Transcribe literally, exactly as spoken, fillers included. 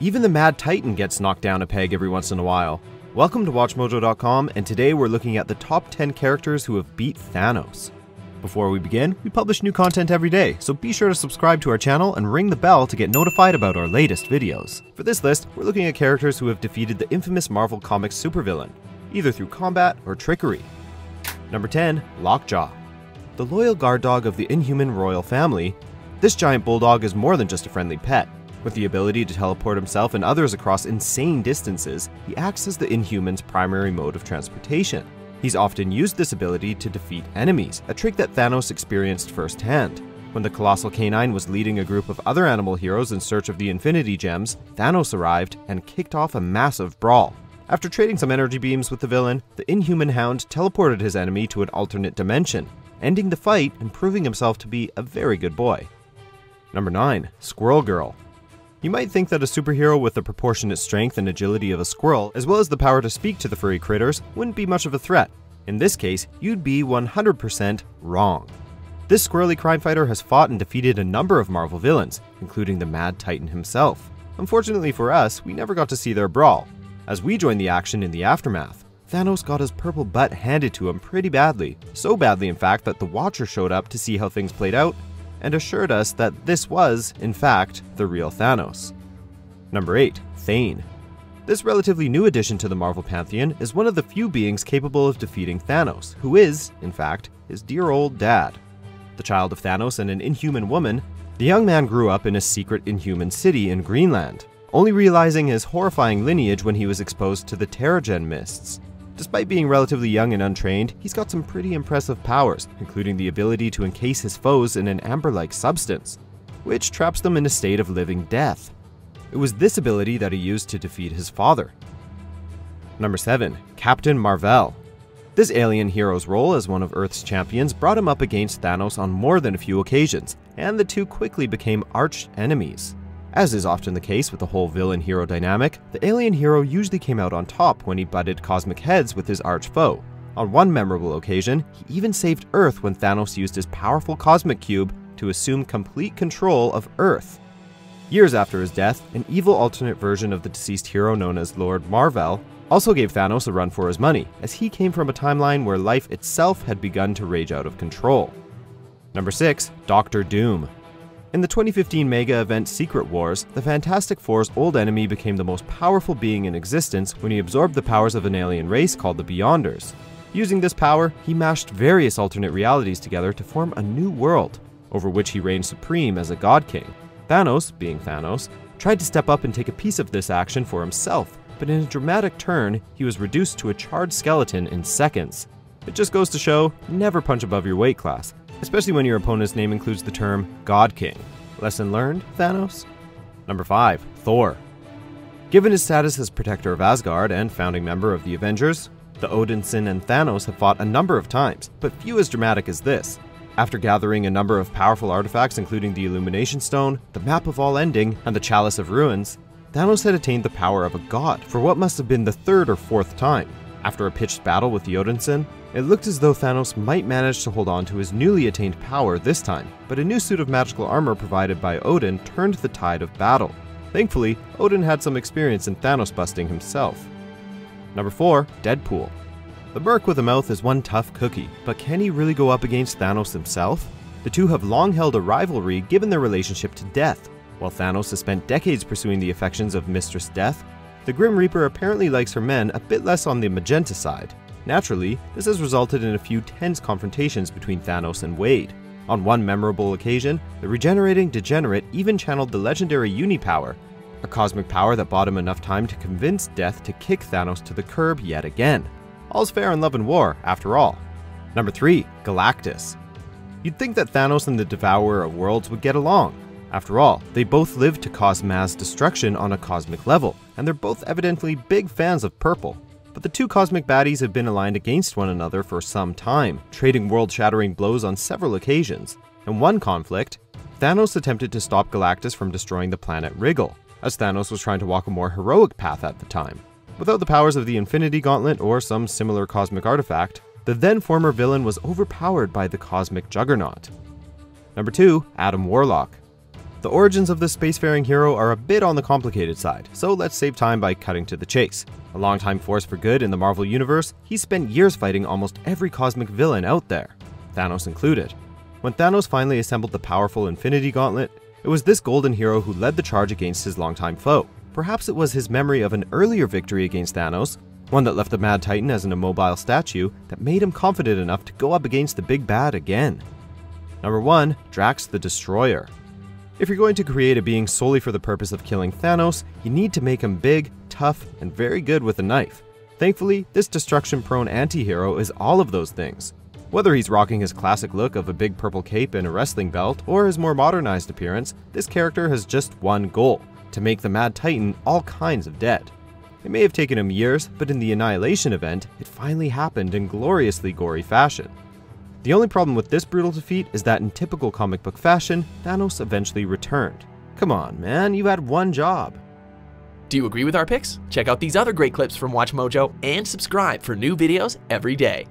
Even the Mad Titan gets knocked down a peg every once in a while. Welcome to WatchMojo dot com, and today we're looking at the top ten characters who have beat Thanos. Before we begin, we publish new content every day, so be sure to subscribe to our channel and ring the bell to get notified about our latest videos. For this list, we're looking at characters who have defeated the infamous Marvel Comics supervillain, either through combat or trickery. Number ten. Lockjaw. The loyal guard dog of the Inhuman royal family, this giant bulldog is more than just a friendly pet. With the ability to teleport himself and others across insane distances, he acts as the Inhuman's primary mode of transportation. He's often used this ability to defeat enemies, a trick that Thanos experienced firsthand. When the colossal canine was leading a group of other animal heroes in search of the Infinity Gems, Thanos arrived and kicked off a massive brawl. After trading some energy beams with the villain, the Inhuman hound teleported his enemy to an alternate dimension, ending the fight and proving himself to be a very good boy. Number nine. Squirrel Girl. You might think that a superhero with the proportionate strength and agility of a squirrel, as well as the power to speak to the furry critters, wouldn't be much of a threat. In this case, you'd be one hundred percent wrong. This squirrely crime fighter has fought and defeated a number of Marvel villains, including the Mad Titan himself. Unfortunately for us, we never got to see their brawl, as we joined the action in the aftermath. Thanos got his purple butt handed to him pretty badly, so badly in fact that the Watcher showed up to see how things played out, and assured us that this was, in fact, the real Thanos. Number eight. Thane. This relatively new addition to the Marvel pantheon is one of the few beings capable of defeating Thanos, who is, in fact, his dear old dad. The child of Thanos and an Inhuman woman, the young man grew up in a secret Inhuman city in Greenland, only realizing his horrifying lineage when he was exposed to the Terrigen mists. Despite being relatively young and untrained, he's got some pretty impressive powers, including the ability to encase his foes in an amber-like substance, which traps them in a state of living death. It was this ability that he used to defeat his father. Number seven. Captain Mar-Vell. This alien hero's role as one of Earth's champions brought him up against Thanos on more than a few occasions, and the two quickly became arch enemies. As is often the case with the whole villain-hero dynamic, the alien hero usually came out on top when he butted cosmic heads with his arch-foe. On one memorable occasion, he even saved Earth when Thanos used his powerful cosmic cube to assume complete control of Earth. Years after his death, an evil alternate version of the deceased hero known as Lord Mar-Vell also gave Thanos a run for his money, as he came from a timeline where life itself had begun to rage out of control. Number six. Doctor Doom. In the twenty fifteen mega event Secret Wars, the Fantastic Four's old enemy became the most powerful being in existence when he absorbed the powers of an alien race called the Beyonders. Using this power, he mashed various alternate realities together to form a new world, over which he reigned supreme as a god king. Thanos, being Thanos, tried to step up and take a piece of this action for himself, but in a dramatic turn, he was reduced to a charred skeleton in seconds. It just goes to show, never punch above your weight class, especially when your opponent's name includes the term God King. Lesson learned, Thanos? Number five. Thor. Given his status as protector of Asgard and founding member of the Avengers, the Odinson and Thanos have fought a number of times, but few as dramatic as this. After gathering a number of powerful artifacts including the Illumination Stone, the Map of All Ending, and the Chalice of Ruins, Thanos had attained the power of a god for what must have been the third or fourth time. After a pitched battle with the Odinson, it looked as though Thanos might manage to hold on to his newly attained power this time, but a new suit of magical armor provided by Odin turned the tide of battle. Thankfully, Odin had some experience in Thanos busting himself. Number four. Deadpool. The merc with a mouth is one tough cookie, but can he really go up against Thanos himself? The two have long held a rivalry given their relationship to death. While Thanos has spent decades pursuing the affections of Mistress Death, the Grim Reaper apparently likes her men a bit less on the magenta side. Naturally, this has resulted in a few tense confrontations between Thanos and Wade. On one memorable occasion, the regenerating degenerate even channeled the legendary Uni Power, a cosmic power that bought him enough time to convince Death to kick Thanos to the curb yet again. All's fair in love and war, after all. Number three. Galactus. You'd think that Thanos and the Devourer of Worlds would get along. After all, they both live to cause mass destruction on a cosmic level, and they're both evidently big fans of purple. But the two cosmic baddies have been aligned against one another for some time, trading world-shattering blows on several occasions. In one conflict, Thanos attempted to stop Galactus from destroying the planet Rigel, as Thanos was trying to walk a more heroic path at the time. Without the powers of the Infinity Gauntlet or some similar cosmic artifact, the then-former villain was overpowered by the cosmic juggernaut. Number two. Adam Warlock. The origins of this spacefaring hero are a bit on the complicated side, so let's save time by cutting to the chase. A longtime force for good in the Marvel Universe, he spent years fighting almost every cosmic villain out there, Thanos included. When Thanos finally assembled the powerful Infinity Gauntlet, it was this golden hero who led the charge against his longtime foe. Perhaps it was his memory of an earlier victory against Thanos, one that left the Mad Titan as an immobile statue, that made him confident enough to go up against the big bad again. Number one. Drax the Destroyer. If you're going to create a being solely for the purpose of killing Thanos, you need to make him big, tough, and very good with a knife. Thankfully, this destruction-prone anti-hero is all of those things. Whether he's rocking his classic look of a big purple cape and a wrestling belt, or his more modernized appearance, this character has just one goal: to make the Mad Titan all kinds of dead. It may have taken him years, but in the Annihilation event, it finally happened in gloriously gory fashion. The only problem with this brutal defeat is that in typical comic book fashion, Thanos eventually returned. Come on, man, you had one job. Do you agree with our picks? Check out these other great clips from WatchMojo and subscribe for new videos every day.